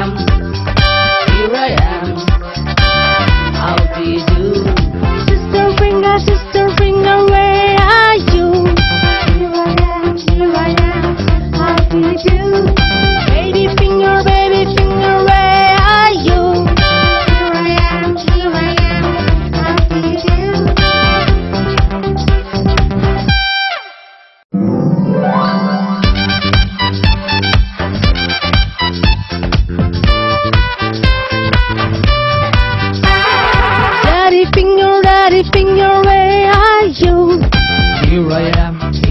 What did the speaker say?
am, how do you do? Sister finger, where are you? Here I am, how do you do? Baby finger, where are you? Here I am, how do you do? Daddy finger, where are you? Here I